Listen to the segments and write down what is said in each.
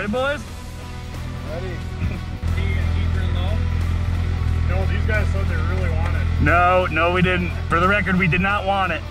Ready, boys? Ready. Can you get deeper and low? No, these guys said they really want it. No, we didn't. For the record, we did not want it.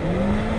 Thank you.